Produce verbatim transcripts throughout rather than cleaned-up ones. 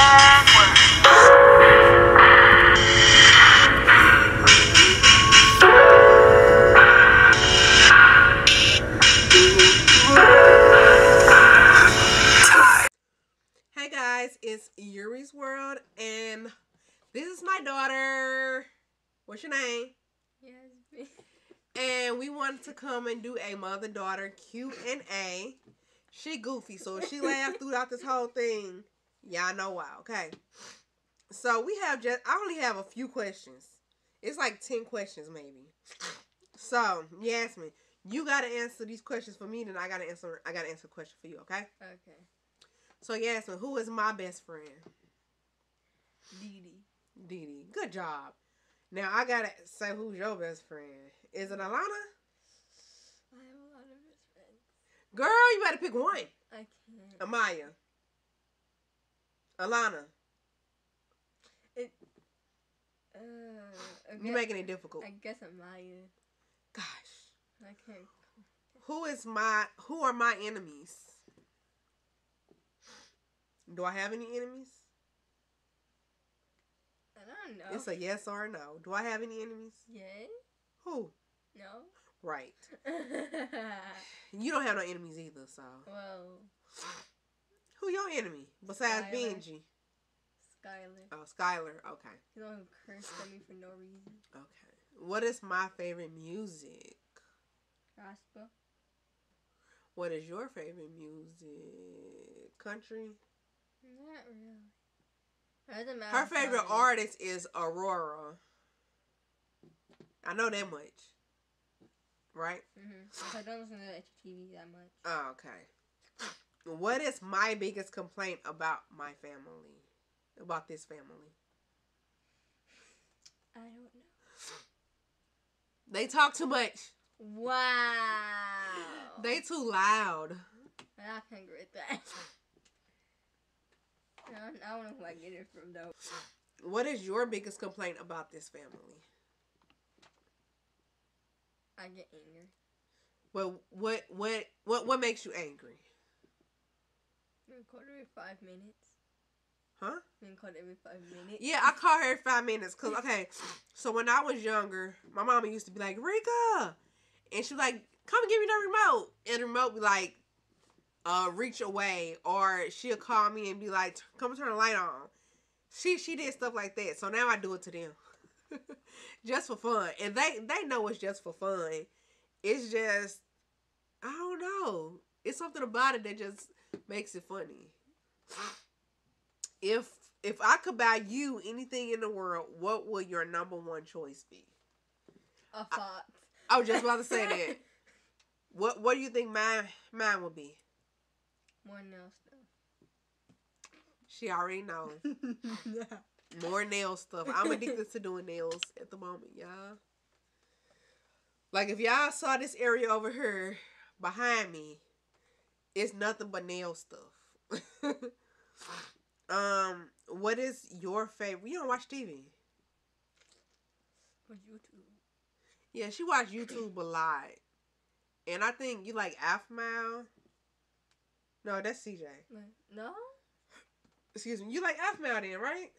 Hey guys, it's Euri's World, and this is my daughter. What's your name? Yes. And we wanted to come and do a mother-daughter Q and A. She goofy, so she laughed throughout this whole thing. Y'all know why, okay? So we have just, I only have a few questions. It's like ten questions, maybe. So, Yasmin, you gotta answer these questions for me, then I gotta answer, I gotta answer a question for you, okay? Okay. So, Yasmin, who is my best friend? Didi. Didi. Good job. Now, I gotta say, who's your best friend? Is it Alana? I have a lot of best friends. Girl, you better pick one. I can't. Amaya. Alana. It, uh, guess, You're making it difficult. I guess Amaya. Gosh. I can't. Who is my, who are my enemies? Do I have any enemies? I don't know. It's a yes or a no. Do I have any enemies? Yes. Who? No. Right. You don't have no enemies either, so. Whoa. Who your enemy besides Skylar. Benji? Skylar. Oh, Skylar. Okay. You don't curse at me for no reason. Okay. What is my favorite music? Gospel. What is your favorite music? Country? Not really. It doesn't matter. Her favorite artist is Aurora. I know that much. Right? Mm-hmm. I don't listen to H T V that much. Oh, okay. What is my biggest complaint about my family? About this family? I don't know. They talk too much. Wow. They too loud. I can't get that. I don't know who I get it from, though. What is your biggest complaint about this family? I get angry. Well, what, what, what, what makes you angry? We record every five minutes. Huh? We record every five minutes. Yeah, I call her every five minutes. Cause okay, so when I was younger, my mama used to be like, Rika, and she was like, come give me the remote, and the remote be like, uh, reach away, or she'll call me and be like, come turn the light on. She she did stuff like that, so now I do it to them. Just for fun. And they, they know it's just for fun. It's just, I don't know. It's something about it that just makes it funny. If if I could buy you anything in the world, what would your number one choice be? A fox. I, I was just about to say that. What what do you think mine mine would be? More nail stuff. She already knows. More nail stuff. I'm addicted to doing nails at the moment, y'all. Like, if y'all saw this area over here behind me, it's nothing but nail stuff. um, what is your favorite? You don't watch T V. On YouTube. Yeah, she watched YouTube a lot. And I think you like Aphmau. No, that's C J. No? Excuse me. You like Aphmau then, right?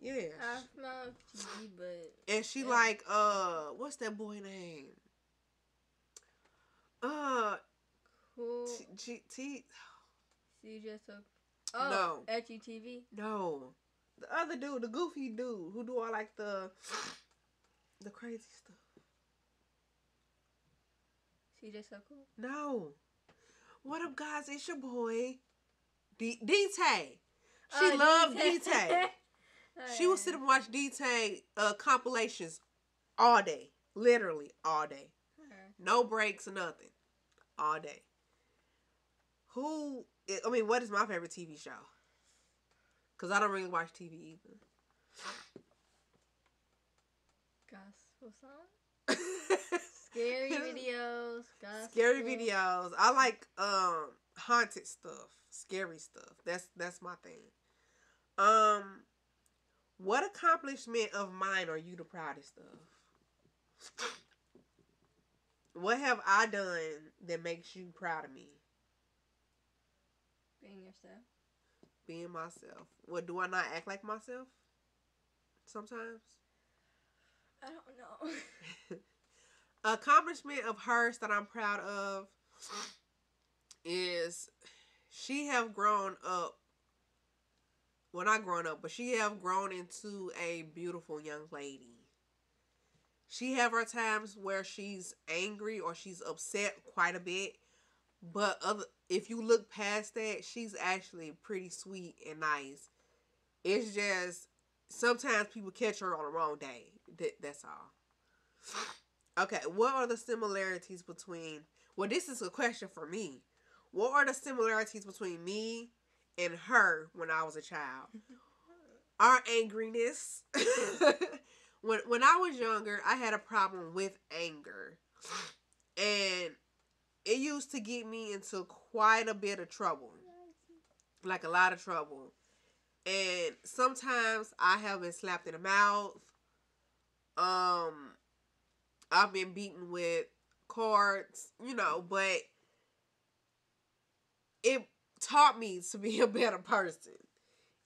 Yeah. Aphmau T V, but... And she yeah. like, uh... what's that boy name? Uh... Cool. T... T... C J so... Oh, no. H E T V? No. The other dude, the goofy dude, who do all, like, the... the crazy stuff. C J so cool? No. What up, guys? It's your boy, D- D-Tay. She oh, loved D-Tay. She would sit and watch D-Tay uh, compilations all day. Literally all day. Okay. No breaks or nothing. All day. Who, I mean, what is my favorite T V show? Because I don't really watch T V either. Gospel song? Scary videos. Gospel. Scary videos. I like um haunted stuff. Scary stuff. That's that's my thing. Um, what accomplishment of mine are you the proudest of? What have I done that makes you proud of me? Being yourself. being myself. Well, do I not act like myself sometimes? I don't know. Accomplishment of hers that I'm proud of is she have grown up. Well, not grown up, but she have grown into a beautiful young lady. She have her times where she's angry or she's upset quite a bit. But other, if you look past that, she's actually pretty sweet and nice. It's just sometimes people catch her on the wrong day. That, that's all. Okay, what are the similarities between... Well, this is a question for me. What are the similarities between me and her when I was a child? Our angriness. when, when I was younger, I had a problem with anger. And... it used to get me into quite a bit of trouble. Like a lot of trouble. And sometimes I have been slapped in the mouth. Um, I've been beaten with cards, you know, but it taught me to be a better person.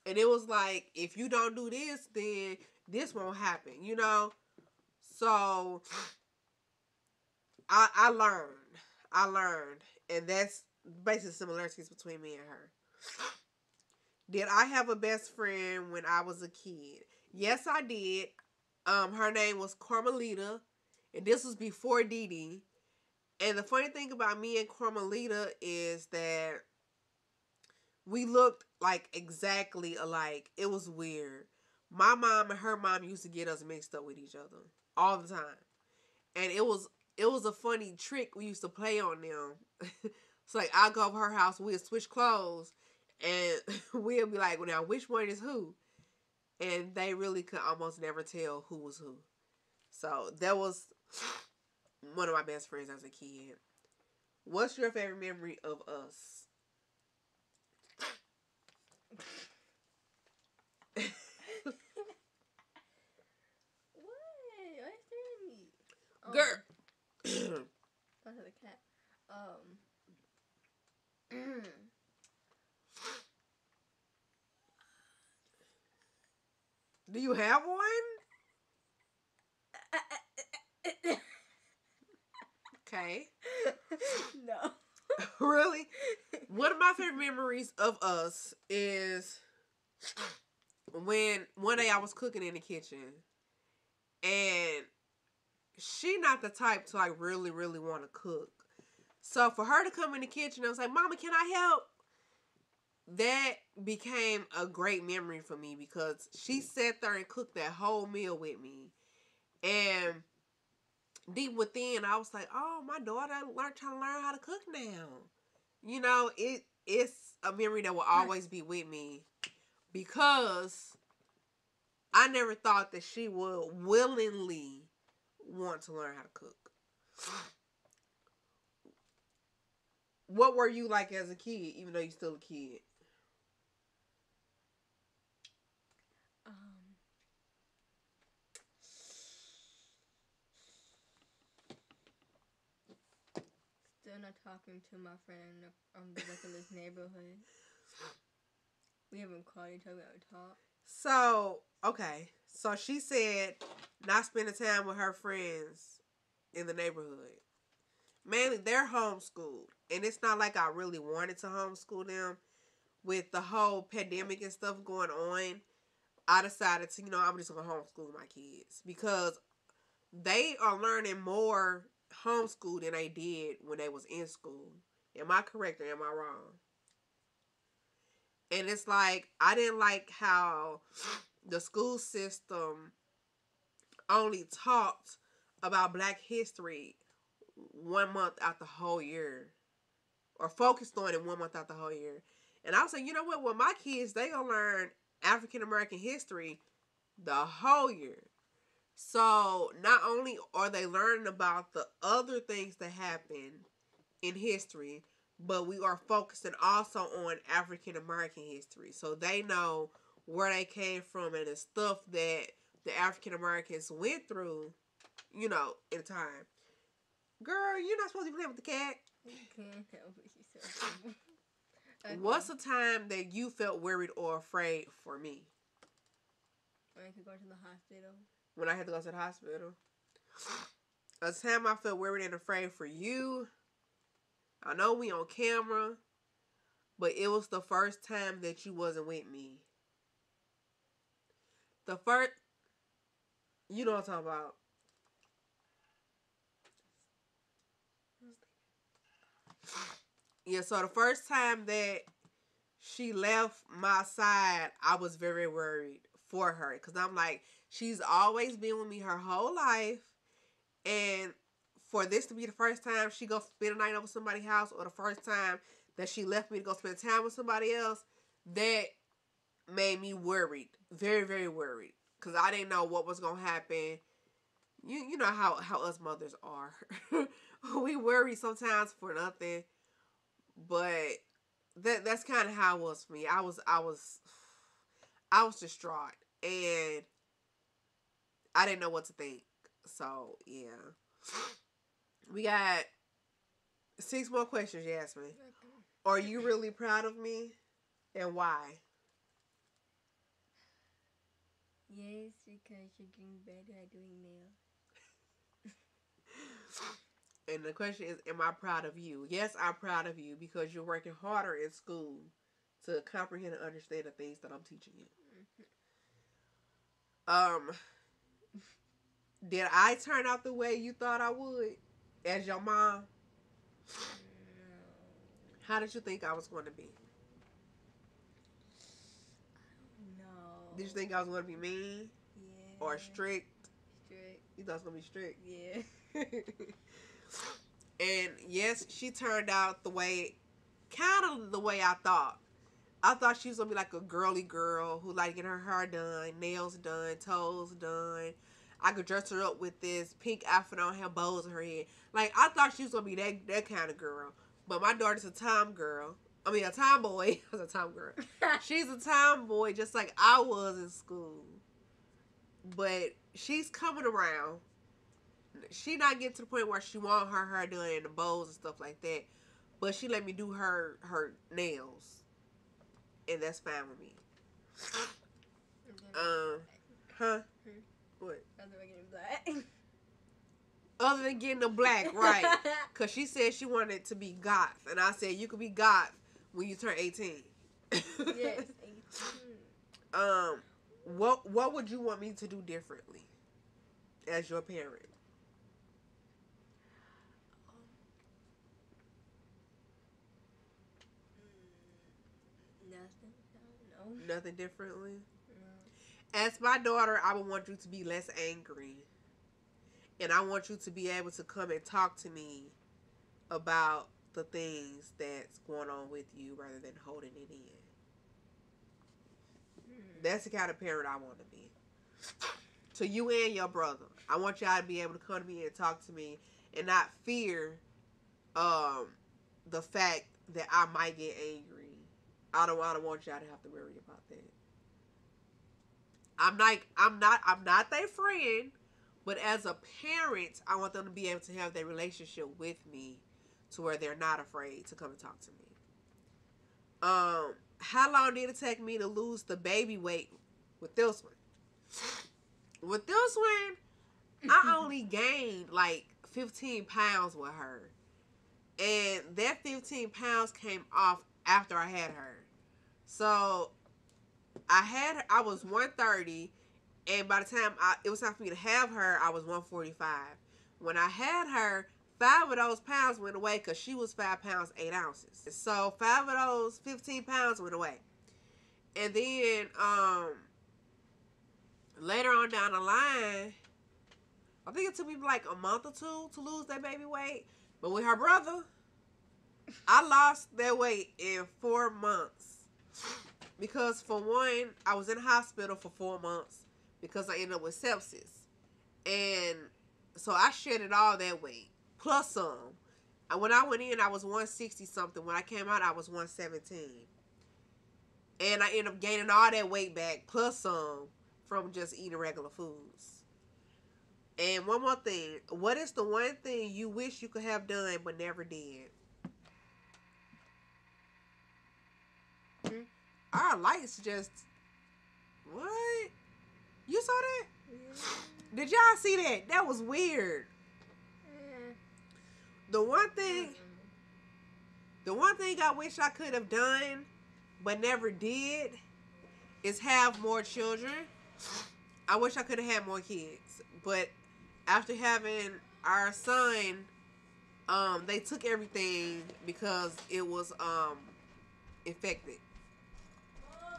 And it was like, if you don't do this, then this won't happen, you know? So, I, I learned. I learned, and that's basically similarities between me and her. Did I have a best friend when I was a kid? Yes, I did. Um, her name was Carmelita, and this was before D-Tay. And the funny thing about me and Carmelita is that we looked like exactly alike. It was weird. My mom and her mom used to get us mixed up with each other all the time, and it was. It was a funny trick we used to play on them. It's like, I'll go to her house, we'll switch clothes, and we'll be like, well, now, which one is who? And they really could almost never tell who was who. So, that was one of my best friends as a kid. What's your favorite memory of us? What? What's that? Girl. Um. That's the cat. Um. Do you have one? Okay. No. Really? One of my favorite memories of us is when one day I was cooking in the kitchen and she not the type to like really, really want to cook. So for her to come in the kitchen, I was like, Mama, can I help? That became a great memory for me because she sat there and cooked that whole meal with me. And deep within, I was like, oh, my daughter learned trying to learn how to cook now. You know, it it's a memory that will always be with me because I never thought that she would willingly want to learn how to cook. What were you like as a kid, even though you're still a kid? Um, still not talking to my friend on the back of this neighborhood. We haven't called each other to talk. So, okay. So she said not spending time with her friends in the neighborhood. Mainly, they're homeschooled. And it's not like I really wanted to homeschool them. With the whole pandemic and stuff going on, I decided to, you know, I'm just going to homeschool my kids. Because they are learning more homeschool than they did when they was in school. Am I correct or am I wrong? And it's like, I didn't like how the school system only talked about Black history one month out the whole year. Or focused on it one month out the whole year. And I was like, you know what? Well, my kids, they gonna learn African American history the whole year. So, not only are they learning about the other things that happen in history, but we are focusing also on African American history. So, they know where they came from and the stuff that the African Americans went through, you know, in time. Girl, you're not supposed to be playing with the cat. You can't help it. She's so Okay. What's the time that you felt worried or afraid for me? When I could go to the hospital. When I had to go to the hospital. A time I felt worried and afraid for you. I know we on camera, but it was the first time that you wasn't with me. The first, you know what I'm talking about. Yeah, so the first time that she left my side, I was very worried for her. Because I'm like, she's always been with me her whole life. And for this to be the first time she go spend a night over somebody's house, or the first time that she left me to go spend time with somebody else, that made me worried. Very, very worried. Because I didn't know what was going to happen. You you know how, how us mothers are. We worry sometimes for nothing. But that that's kind of how it was for me. I was I was I was distraught, and I didn't know what to think. So yeah, we got six more questions, Jasmine. Are you really proud of me, and why? Yes, because you're getting better at doing nails. And the question is, am I proud of you? Yes, I'm proud of you because you're working harder in school to comprehend and understand the things that I'm teaching you. Mm-hmm. Um, did I turn out the way you thought I would as your mom? How did you think I was going to be? I don't know. Did you think I was going to be mean? Yeah. Or strict? Strict. You thought I was going to be strict? Yeah. And yes, she turned out the way, kind of the way I thought. I thought she was going to be like a girly girl who liked getting her hair done, nails done, toes done. I could dress her up with this pink outfit on, have bows in her head. Like, I thought she was going to be that, that kind of girl. But my daughter's a tomgirl. I mean, a tomboy. I was a tomgirl. She's a tomboy just like I was in school. But she's coming around. She not getting to the point where she want her hair done and the bows and stuff like that. But she let me do her her nails. And that's fine with me. Um, huh? What? Other than getting black. Other than getting the black, right. Because she said she wanted to be goth. And I said, you could be goth when you turn eighteen. Yes, eighteen. Um, what, what would you want me to do differently as your parent? Nothing. I don't know. Nothing differently? No. As my daughter, I would want you to be less angry. And I want you to be able to come and talk to me about the things that's going on with you rather than holding it in. Mm. That's the kind of parent I want to be. So you and your brother, I want y'all to be able to come to me and talk to me and not fear um, the fact that I might get angry. I don't, I don't want y'all to have to worry about that. I'm like, I'm not, I'm not their friend, but as a parent, I want them to be able to have their relationship with me to where they're not afraid to come and talk to me. Um, how long did it take me to lose the baby weight with this one? With this one, I only gained like fifteen pounds with her. And that fifteen pounds came off after I had her. So I had her, I was one thirty, and by the time I, it was time for me to have her, I was one forty-five. When I had her, five of those pounds went away because she was five pounds, eight ounces. So five of those fifteen pounds went away. And then um, later on down the line, I think it took me like a month or two to lose that baby weight. But with her brother, I lost that weight in four months because, for one, I was in the hospital for four months because I ended up with sepsis. And so I shedded all that weight, plus some. And when I went in, I was one sixty something. When I came out, I was one seventeen. And I ended up gaining all that weight back, plus some, from just eating regular foods. And one more thing. What is the one thing you wish you could have done but never did? Our lights just... What? You saw that? Yeah. Did y'all see that? That was weird. Yeah. The one thing... The one thing I wish I could have done, but never did, is have more children. I wish I could have had more kids. But after having our son... Um, they took everything because it was, um, infected.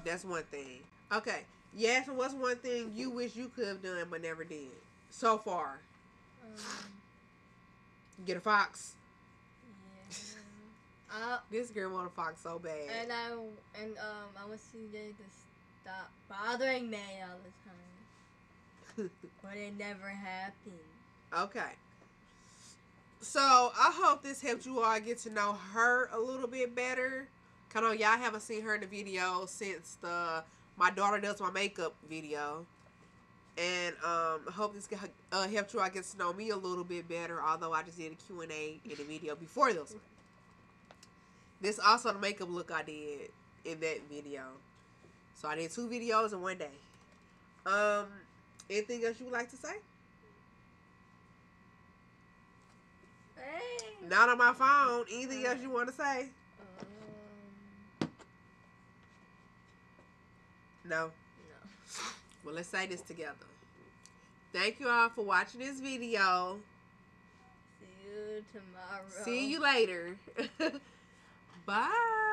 That's one thing. Okay. Yes, and what's one thing you wish you could have done but never did so far? Um, Get a fox. Yeah. I, this girl want a fox so bad. And I, and, um, I want C J to stop bothering me all the time. But it never happened. Okay. So, I hope this helped you all get to know her a little bit better. Kind of, y'all haven't seen her in the video since the My Daughter Does My Makeup video. And um, I hope this uh, helped you all get to know me a little bit better, although I just did a Q and A in the video before this one. This is also the makeup look I did in that video. So, I did two videos in one day. Um, anything else you would like to say? Not on my phone. Anything else you want to say? Um, no? No. Well, let's say this together. Thank you all for watching this video. See you tomorrow. See you later. Bye.